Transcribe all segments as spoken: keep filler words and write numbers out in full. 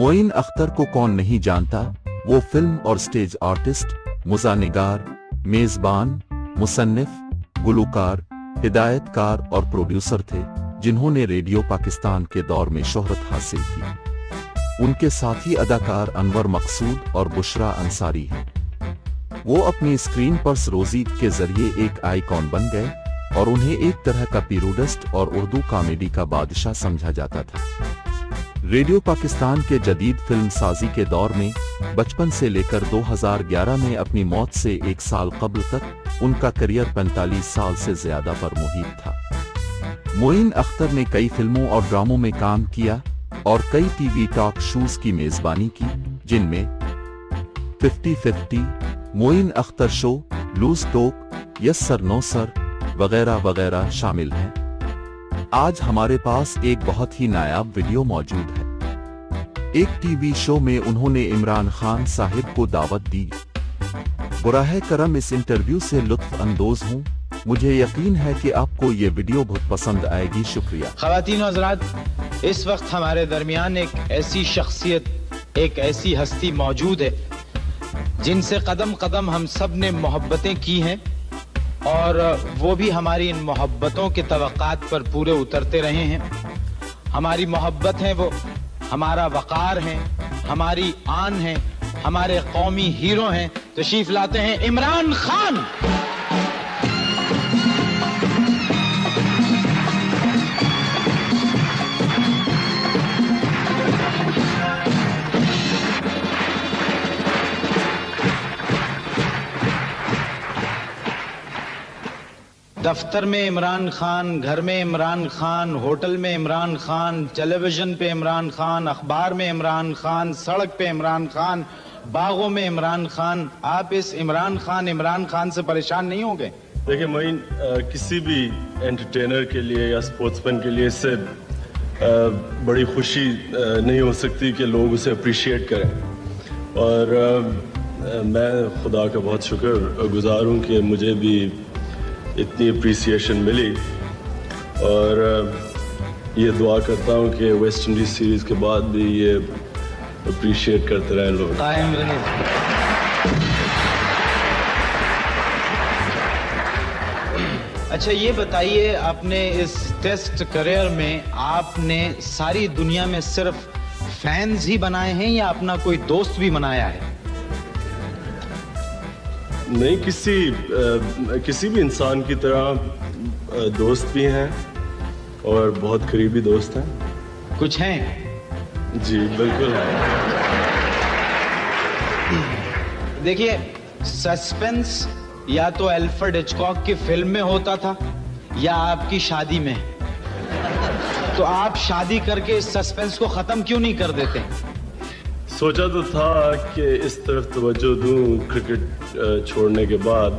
मोइन अख्तर को कौन नहीं जानता। वो फिल्म और स्टेज आर्टिस्ट, मुजानिगार, मेजबान, मुसन्निफ, गुलूकार, हिदायतकार और प्रोड्यूसर थे, जिन्होंने रेडियो पाकिस्तान के दौर में शोहरत हासिल की। उनके साथी अदाकार अनवर मकसूद और बुशरा अंसारी हैं। वो अपनी स्क्रीन पर रोजी के जरिए एक आइकॉन बन गए और उन्हें एक तरह का पीरूडिस्ट और उर्दू कॉमेडी का बादशाह समझा जाता था। रेडियो पाकिस्तान के जदीद फिल्म साजी के दौर में बचपन से लेकर दो हज़ार ग्यारह में अपनी मौत से एक साल कब्ल तक उनका करियर पैंतालीस साल से ज्यादा पर मुहित था। मोइन अख्तर ने कई फिल्मों और ड्रामों में काम किया और कई टीवी टॉक शोज की मेजबानी की, जिनमें fifty fifty, Moin Akhtar show, loose talk, yes sir no sir वगैरह वगैरह शामिल हैं। आज हमारे पास एक बहुत ही नायाब वीडियो मौजूद है। एक टीवी शो में उन्होंने इमरान खान साहिब को दावत दी। बुराहे करम इस इंटरव्यू से लुत्फ अंदोज हूँ। मुझे यकीन है कि आपको ये वीडियो बहुत पसंद आएगी। शुक्रिया। खवातीन और हज़रात, इस वक्त हमारे दरमियान एक ऐसी शख्सियत, एक ऐसी हस्ती मौजूद है जिनसे कदम कदम हम सब ने मोहब्बतें की हैं और वो भी हमारी इन मोहब्बतों के तवक़ात पर पूरे उतरते रहे हैं। हमारी मोहब्बत हैं वो, हमारा वक़ार हैं, हमारी आन हैं, हमारे कौमी हीरो हैं। तशरीफ़ लाते हैं इमरान खान। दफ्तर में इमरान खान, घर में इमरान खान, होटल में इमरान खान, टेलीविज़न पे इमरान खान, अखबार में इमरान खान, सड़क पे इमरान खान, बागों में इमरान खान। आप इस इमरान खान इमरान खान से परेशान नहीं होंगे? देखिए मोइन, किसी भी एंटरटेनर के लिए या स्पोर्ट्समैन के लिए इससे बड़ी खुशी नहीं हो सकती कि लोग उसे अप्रिशिएट करें। और आ, मैं खुदा का बहुत शुक्र गुज़ार हूँ कि मुझे भी इतनी अप्रिसिएशन मिली और ये दुआ करता हूँ कि वेस्ट इंडीज़ सीरीज़ के बाद भी ये अप्रिशिएट करते रहें लोग। अच्छा ये बताइए, आपने इस टेस्ट करियर में आपने सारी दुनिया में सिर्फ फैंस ही बनाए हैं या अपना कोई दोस्त भी बनाया है? नहीं, किसी आ, किसी भी इंसान की तरह दोस्त भी हैं और बहुत करीबी दोस्त हैं। कुछ हैं? जी बिल्कुल हैं। देखिए, सस्पेंस या तो अल्फ्रेड हिचकॉक की फिल्म में होता था या आपकी शादी में। तो आप शादी करके इस सस्पेंस को ख़त्म क्यों नहीं कर देते? सोचा तो था कि इस तरफ तवज्जो दूं क्रिकेट छोड़ने के बाद,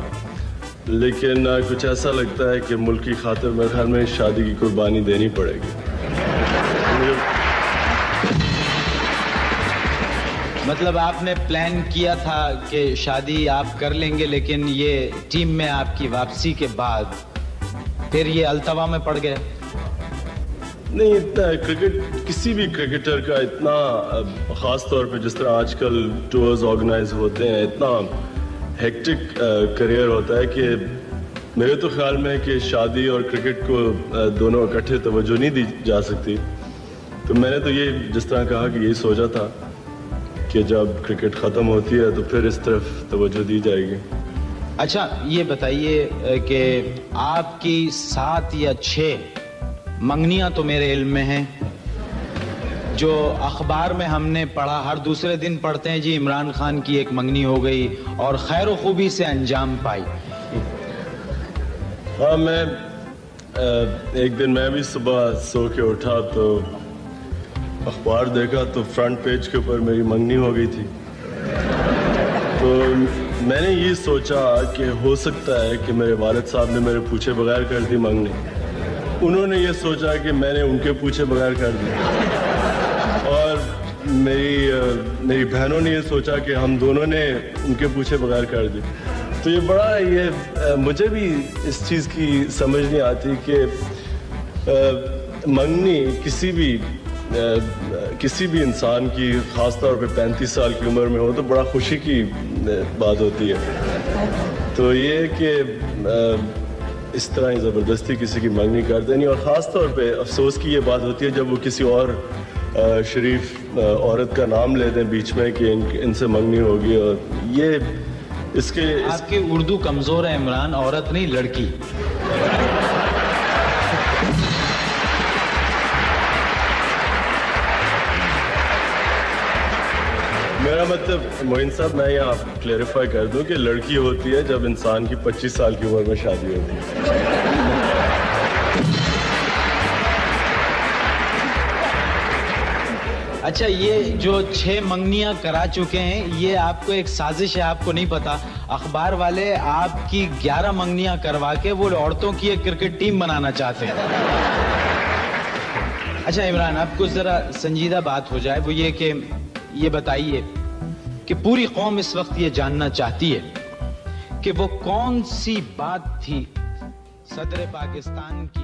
लेकिन कुछ ऐसा लगता है कि मुल्क की खातिर मेरे ख्याल में शादी की कुर्बानी देनी पड़ेगी। मतलब आपने प्लान किया था कि शादी आप कर लेंगे, लेकिन ये टीम में आपकी वापसी के बाद फिर ये अल्तवा में पड़ गए? नहीं, इतना क्रिकेट, किसी भी क्रिकेटर का इतना, ख़ास तौर पे जिस तरह आजकल टूर्स ऑर्गेनाइज होते हैं, इतना हेक्टिक करियर होता है कि मेरे तो ख्याल में है कि शादी और क्रिकेट को दोनों इकट्ठे तवज्जो नहीं दी जा सकती। तो मैंने तो ये जिस तरह कहा कि यही सोचा था कि जब क्रिकेट ख़त्म होती है तो फिर इस तरफ तवज्जो दी जाएगी। अच्छा ये बताइए कि आपकी सात या छः मंगनियाँ तो मेरे इल्म में हैं, जो अखबार में हमने पढ़ा, हर दूसरे दिन पढ़ते हैं जी इमरान खान की एक मंगनी हो गई और खैर व खूबी से अंजाम पाई। हाँ, मैं एक दिन मैं भी सुबह सो के उठा तो अखबार देखा तो फ्रंट पेज के ऊपर मेरी मंगनी हो गई थी। तो मैंने ये सोचा कि हो सकता है कि मेरे वालिद साहब ने मेरे पूछे बगैर कर दी मंगनी। उन्होंने ये सोचा कि मैंने उनके पूछे बगैर कर दिया और मेरी मेरी बहनों ने ये सोचा कि हम दोनों ने उनके पूछे बगैर कर दी। तो ये बड़ा, ये मुझे भी इस चीज़ की समझ नहीं आती कि मंगनी किसी भी किसी भी इंसान की ख़ास तौर पे पैंतीस साल की उम्र में हो तो बड़ा खुशी की बात होती है। तो ये कि इस तरह ज़बरदस्ती किसी की मांग नहीं करते नहीं, और ख़ास तौर पे अफसोस की ये बात होती है जब वो किसी और शरीफ औरत का नाम ले दें बीच में कि इन, इनसे मांगनी होगी। और ये इसके इसके उर्दू कमज़ोर है इमरान, औरत नहीं लड़की। मेरा मतलब मोइन साहब, मैं यहाँ क्लेरिफाई कर दूं कि लड़की होती है जब इंसान की पच्चीस साल की उम्र में शादी होती है। अच्छा, ये जो छह मंगनियाँ करा चुके हैं, ये आपको एक साजिश है, आपको नहीं पता। अखबार वाले आपकी ग्यारह मंगनियाँ करवा के वो औरतों की एक क्रिकेट टीम बनाना चाहते हैं। अच्छा इमरान, आपको जरा संजीदा बात हो जाए, वो ये कि ये बताइए कि पूरी कौम इस वक्त ये जानना चाहती है कि वो कौन सी बात थी सदर पाकिस्तान की